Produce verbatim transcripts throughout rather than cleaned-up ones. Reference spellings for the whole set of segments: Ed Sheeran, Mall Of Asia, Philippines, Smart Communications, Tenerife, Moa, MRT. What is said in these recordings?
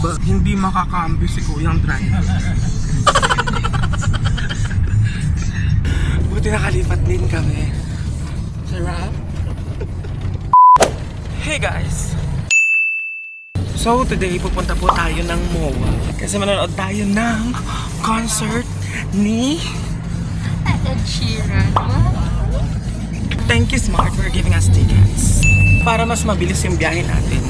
Ba, hindi makakambi si Kuyang driver. Buti nakalipat din kami. Sarap. Hey guys! So today, pupunta po tayo ng Moa. Kasi manonood tayo ng concert ni Ed Sheeran. Thank you Smart for giving us tickets. Para mas mabilis yung biyahe natin,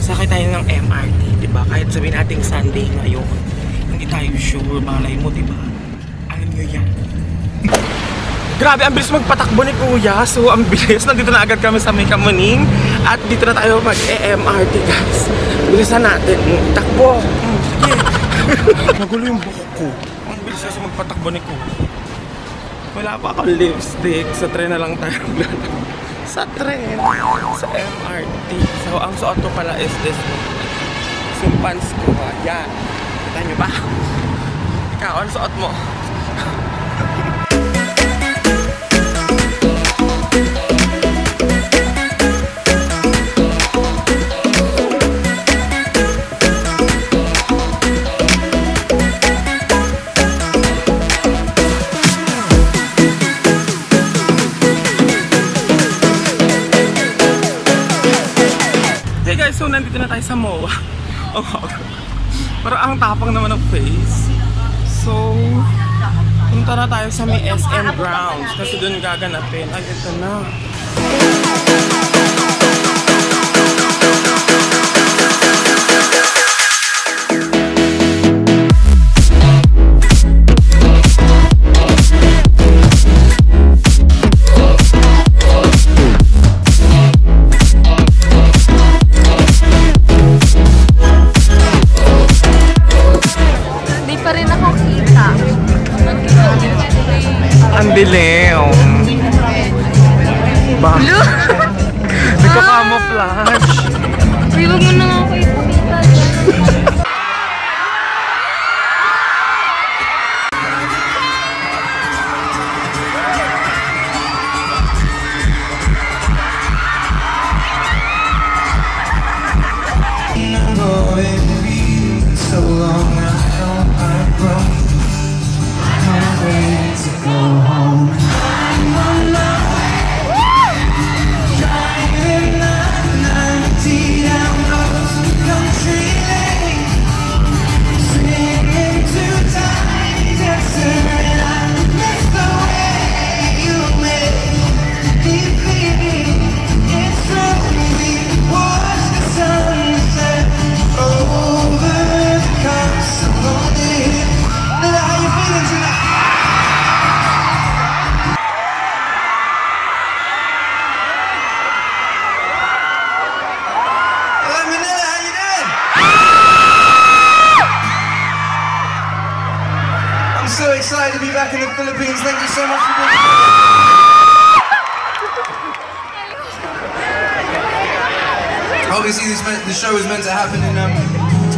sakay tayo ng M R T, diba? Kahit sabihin natin Sunday ngayon, hindi tayo sure, malay mo, diba? Alam nyo yan. Grabe, ang bilis magpatakbo ni Kuya. So, ang bilis. Nandito na agad kami sa May Kamuning. At dito na tayo mag-E M R T, guys. Bilisan natin. Takbo! Yeah. Nagulo yung buhok ko. Ang bilis kasi magpatakbo ni Kuya. Wala pa akong lipstick. Sa tren na lang tayo. Sa tren. Sa M R T. So, ang suot ko pala is this one. Simpans ko. Ayan. Kita nyo ba? Ikaw, ang suot mo. So, nandito na tayo sa Moa. Oh, pero ang tapang naman ng face. So, punta na tayo sa may S M Grounds. Kasi doon gaganapin. Ay, ito na. Dilew. Ba? Nagka-camouflage. Uy, wag mo na nga ako ipakita. Excited to be back in the Philippines. Thank you so much for being here. Obviously, this meant, the show was meant to happen in um,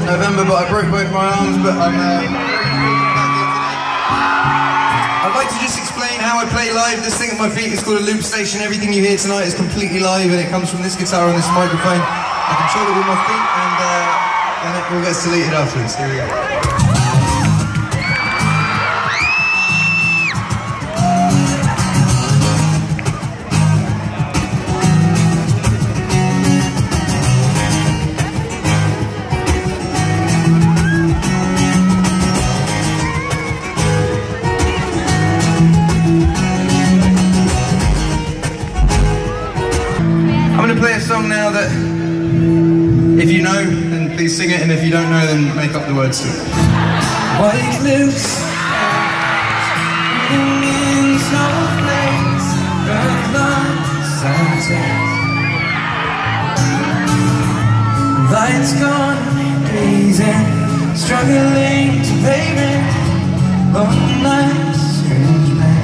November, but I broke both my arms. But I'm. Uh, I'd like to just explain how I play live. This thing at my feet is called a loop station. Everything you hear tonight is completely live, and it comes from this guitar and this microphone. I control it with my feet, and uh, then it all gets deleted afterwards. Here we go. If you know, then please sing it, and if you don't know, then make up the words to it. White lips, in snowflakes, red light, sunset. Lights gone, blazing, struggling to pay rent, long nights, strange men.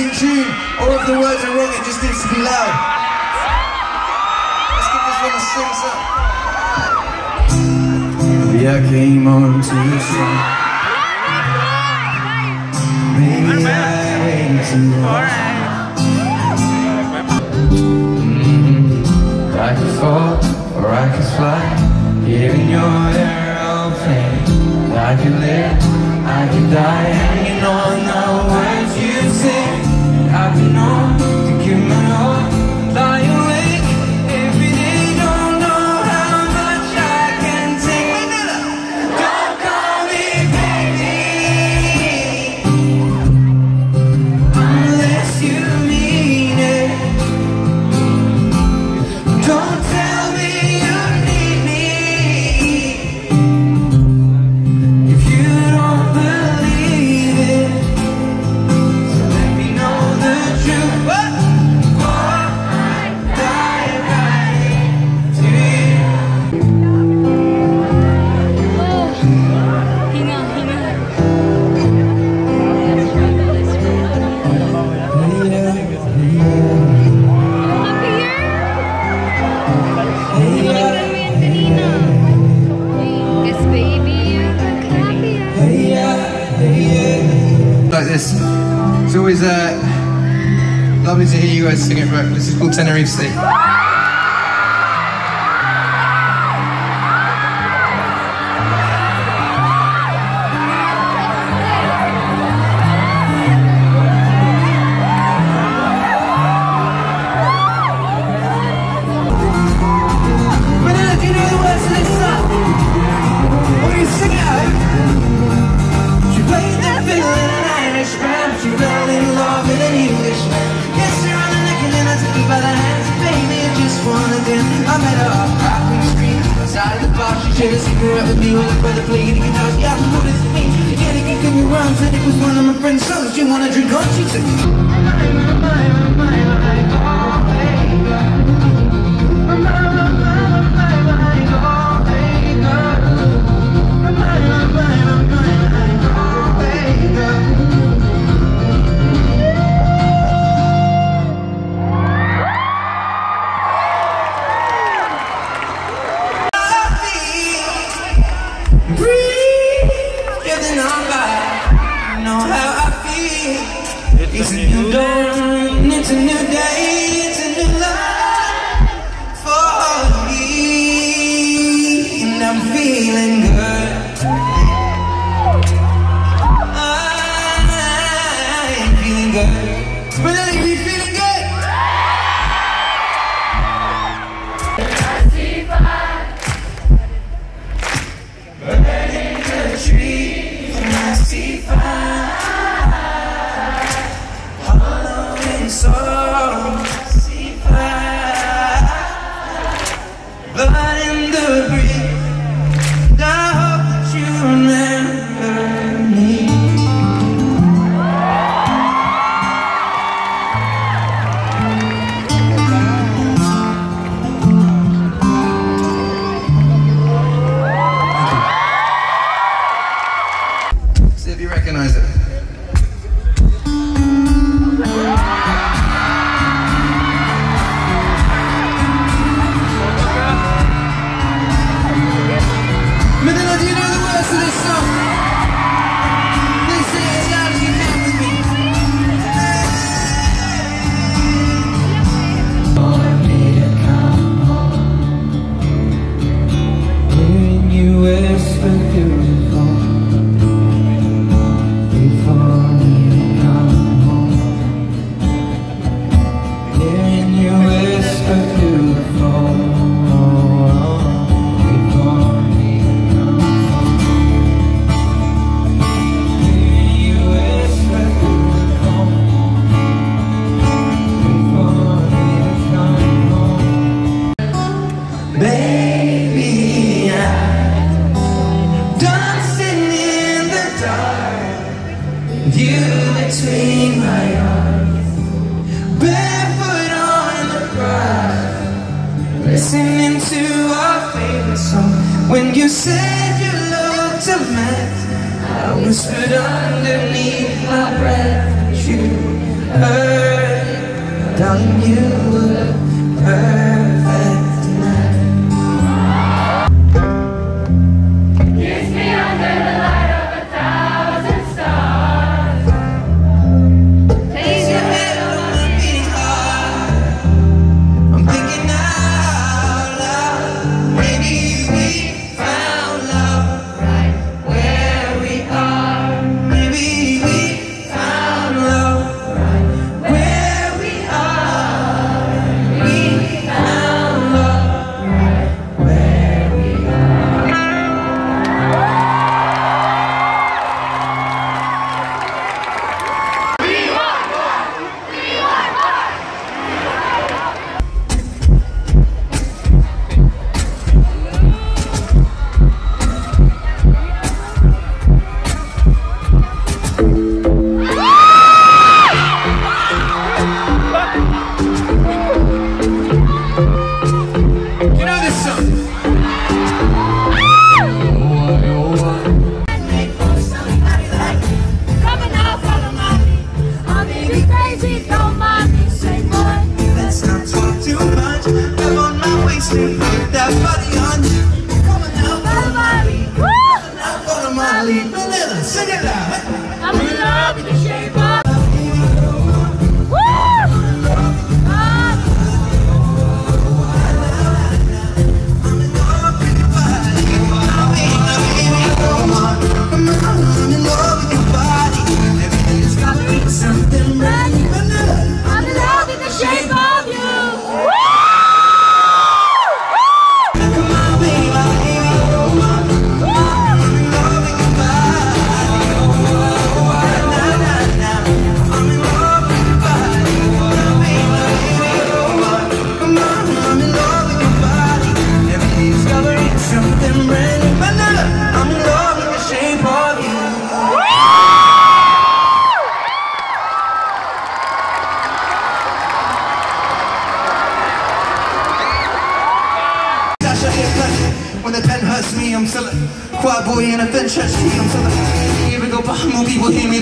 it's in tune or if the words are wrong, it just needs to be loud. Let's give this one a sings up. Maybe I came on too strong. Maybe I waited too long. Mm-hmm. I could fall or I could fly. Here in your aeroplane, I could live, I could die, hanging on the words you say. I've been on to give my all, lie awake every day. Don't know how much I can take. Don't call me baby unless you mean it. Don't tell me you need me if you don't believe it. So let me know the truth. What? Or I die right here. Oh, hinga, hinga. Up here? Ano ba ginawa yan kanina? Yes, baby, you're the happiest. Like this. It's always uh, lovely to hear you guys sing it, right? This is called Tenerife State. Manila, do you know the words to this song? Or do you sing it out? She plays that fiddle in an Irish band. She fell in love with an Englishman. Kissed her on the neck and then I took her by the hands. Baby, I just wanted him. I met her off Brackley Street, outside of the bar. She shared a cigarette with me while her brother played the guitar. She asked me what does it mean. Again, it could be wrong. Said it was one of my friends' songs. Do you want to drink on? She took me. Breathing on by, know how I feel. It's a new dawn, it's a new day, it's a new life for me, and I'm feeling good. I'm feeling good. Manila, you feeling good? Burning the tree, and I see fire. Hollowing soul, see fire. Blood in the breeze. I hope that you remember me. See if you recognize it. Manila, do you know the words to this song? Please sing it as loud as you can with me. Hearing you whisper through the phone. Before you come home. Hearing you whisper through the phone. Before you come home. Hearing you whisper through the phone. Before you come home. Baby, I'm dancing in the dark. You between my arms, barefoot on the grass, listening to our favorite song. When you said you looked a mess, I whispered underneath my breath, you earth, darling, you were perfect tonight. Kiss me under the light of a thousand stars. Place your head on my beating heart. I'm thinking out loud, maybe we found love right where we are. Maybe we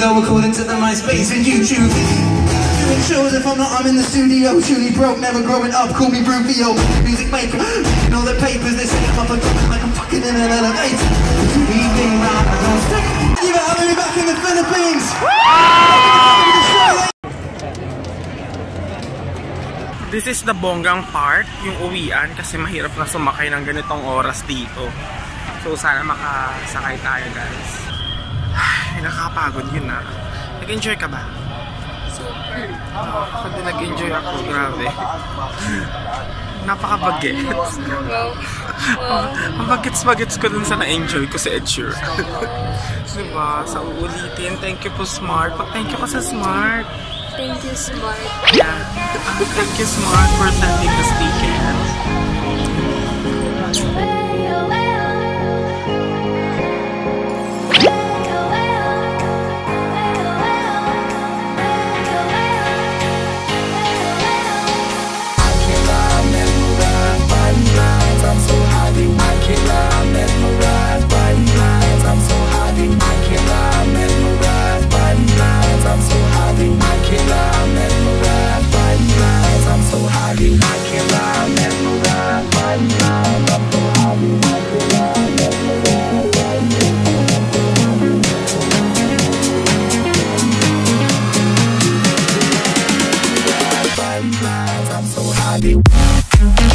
according to the MySpace and YouTube. Doing shows if I'm not, I'm in the studio. Truly broke, never growing up, call me Rufio. Music maker, and all the papers, they say I'm up and coming like I'm fucking in an elevator. Evening round, I don't stick. You better have me back in the Philippines. This is the bonggang part, yung uwian, kasi mahirap na sumakay ng ganitong oras dito. So sana makasakay tayo, guys. Ay, nakakapagod yun na. Nag-enjoy ka ba? Super! Kapag din nag-enjoy ako, grabe. Napaka-bagets. Ang bagets-bagets ko dun sa na-enjoy ko si Ed Sheeran. Diba? Sa uulitin, thank you po Smart. Pag-thank you ko sa Smart. Thank you Smart. Yeah. Thank you Smart for sending us tickets. I'm so happy.